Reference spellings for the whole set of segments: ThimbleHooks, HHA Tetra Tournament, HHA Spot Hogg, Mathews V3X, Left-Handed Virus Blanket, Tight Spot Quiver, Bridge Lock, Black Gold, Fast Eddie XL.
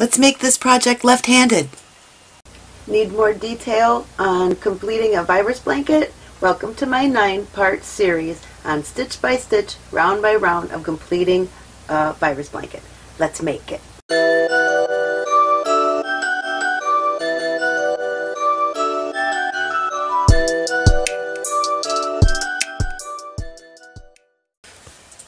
Let's make this project left-handed. Need more detail on completing a virus blanket? Welcome to my 9-part series on stitch by stitch, round by round of completing a virus blanket. Let's make it.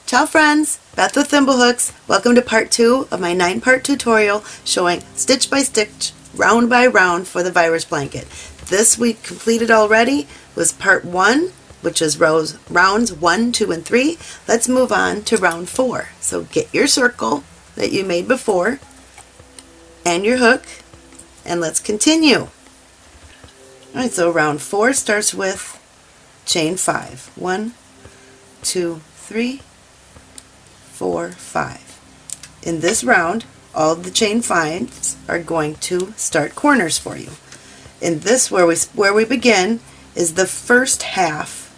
Ciao friends, Beth with Thimblehooks. Welcome to part 2 of my 9-part tutorial showing stitch by stitch, round by round for the virus blanket. This we completed already was part 1, which is rounds 1, 2, and 3. Let's move on to round 4. So get your circle that you made before and your hook, and let's continue. Alright, so round 4 starts with chain 5. 1, 2, 3, 4, 5. In this round, all the chain 5s are going to start corners for you. In this, where we begin is the first half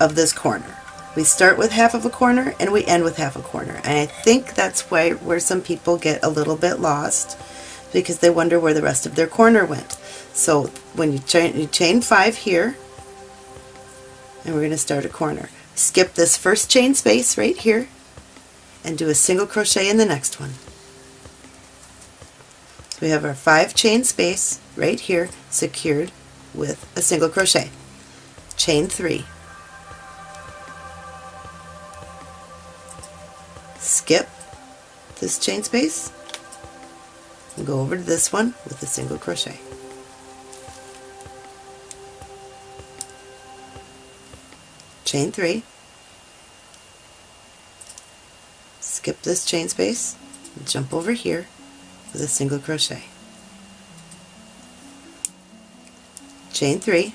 of this corner. We start with half of a corner and we end with half a corner, and I think that's where some people get a little bit lost because they wonder where the rest of their corner went. So when you chain 5 here, and we're going to start a corner. Skip this first chain space right here and do a single crochet in the next one. So we have our 5 chain space right here secured with a single crochet. Chain 3. Skip this chain space and go over to this one with a single crochet. Chain 3. Skip this chain space and jump over here with a single crochet. Chain 3.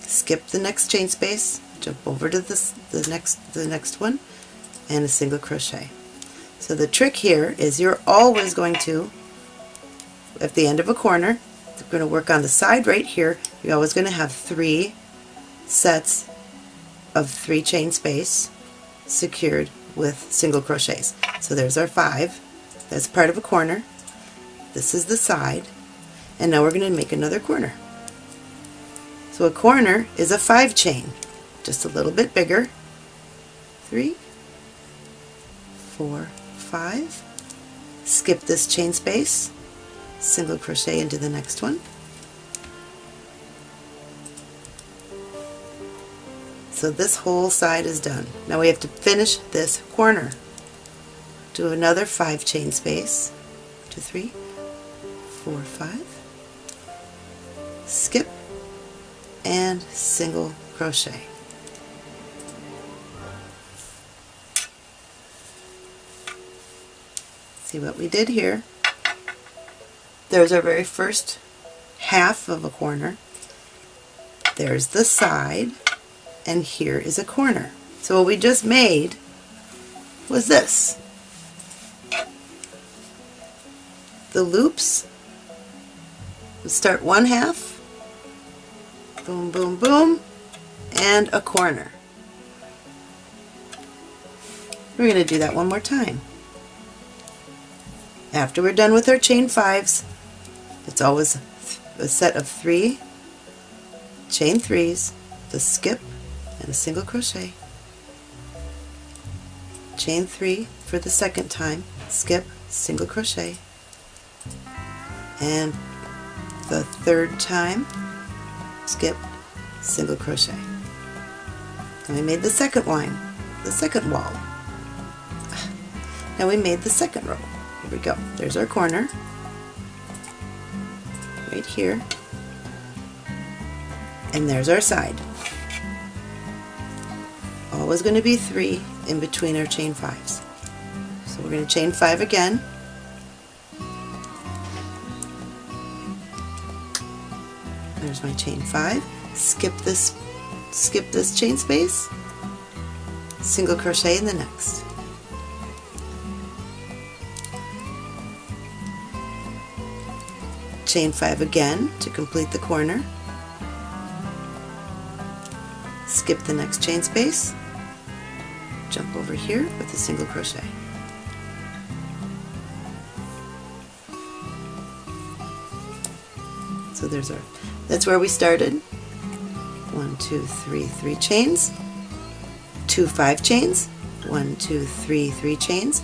Skip the next chain space, jump over to the next one, and a single crochet. So the trick here is you're always going to, at the end of a corner, you're going to work on the side right here. You're always going to have 3 sets of 3 chain space secured with single crochets. So there's our 5. That's part of a corner. This is the side. And now we're going to make another corner. So a corner is a 5 chain, just a little bit bigger. 3, 4, 5. Skip this chain space, single crochet into the next one. So this whole side is done. Now we have to finish this corner. Do another 5 chain space. 2, 3, 4, 5. Skip and single crochet. See what we did here? There's our very first half of a corner. There's the side, and here is a corner. So what we just made was this. The loops start one half, boom, boom, boom, and a corner. We're going to do that one more time. After we're done with our chain 5s, it's always a set of 3 chain 3s, the skip and a single crochet. Chain 3 for the second time, skip, single crochet, and the third time, skip, single crochet. And we made the second line, the second wall. Now we made the second row. Here we go. There's our corner right here, and there's our side. Always going to be 3 in between our chain 5s. So we're going to chain 5 again. There's my chain 5. Skip this chain space, single crochet in the next. Chain 5 again to complete the corner. Skip the next chain space, jump over here with a single crochet. So there's our, that's where we started. 1, 2, 3, 3 chains, 2, 5 chains, 1, 2, 3, 3 chains,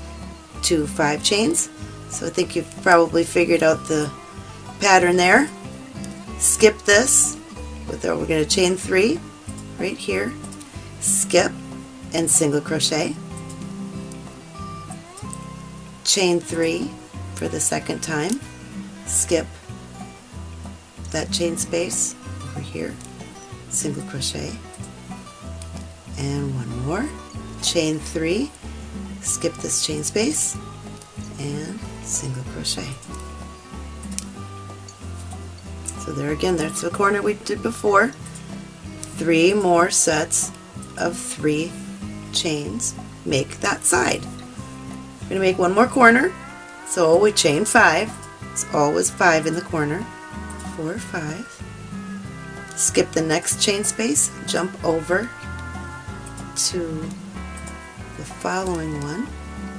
2, 5 chains. So I think you've probably figured out the pattern there. Skip this, we're going to chain 3 right here, skip and single crochet, chain 3 for the second time, skip that chain space over here, single crochet, and one more, chain 3, skip this chain space, and single crochet. So there again, that's the corner we did before. 3 more sets of 3 chains make that side. We're going to make one more corner, so we chain 5. It's always 5 in the corner. 4, 5. Skip the next chain space, jump over to the following one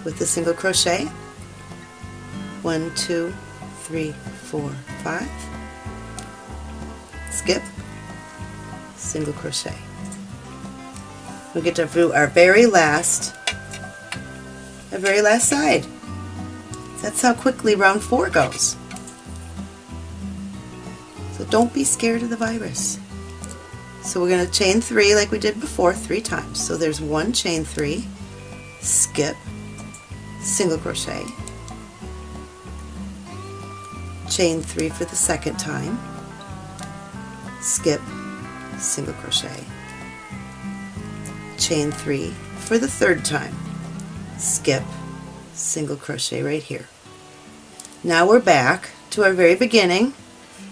with the single crochet. 1, 2, 3, 4, 5. Skip, single crochet. We get to do our very last side. That's how quickly round 4 goes. So don't be scared of the virus. So we're going to chain 3 like we did before, 3 times. So there's 1 chain 3, skip, single crochet, chain 3 for the second time, skip, single crochet, chain 3 for the third time, skip, single crochet right here. Now we're back to our very beginning,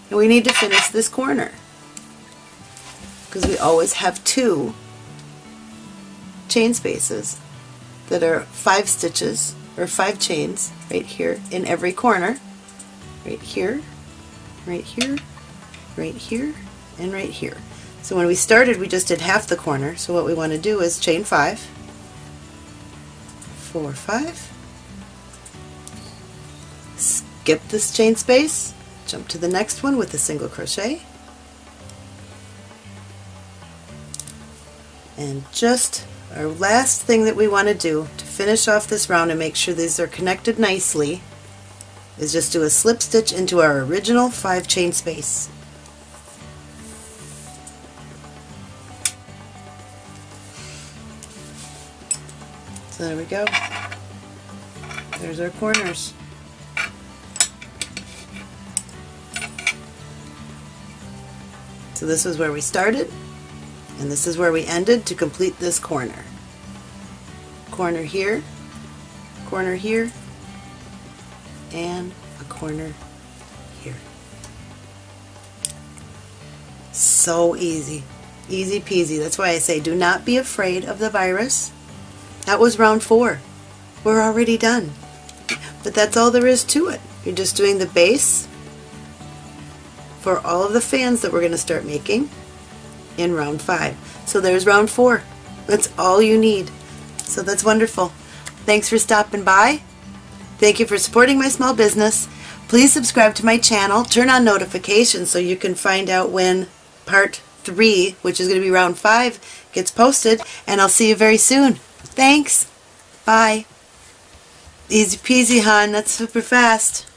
and we need to finish this corner because we always have 2 chain spaces that are 5 stitches or 5 chains right here in every corner, right here, right here, right here, and right here. So when we started, we just did half the corner, so what we want to do is chain 5, 4, 5, skip this chain space, jump to the next one with a single crochet, and just our last thing that we want to do to finish off this round and make sure these are connected nicely is just do a slip stitch into our original 5 chain space. So there we go. There's our corners. So this is where we started, and this is where we ended to complete this corner. Corner here, corner here, and a corner here. So easy. Easy peasy. That's why I say do not be afraid of the virus. That was round 4. We're already done. But that's all there is to it. You're just doing the base for all of the fans that we're going to start making in round 5. So there's round 4. That's all you need. So that's wonderful. Thanks for stopping by. Thank you for supporting my small business. Please subscribe to my channel. Turn on notifications so you can find out when part 3, which is going to be round 5, gets posted. And I'll see you very soon. Thanks. Bye. Easy peasy, hon. That's super fast.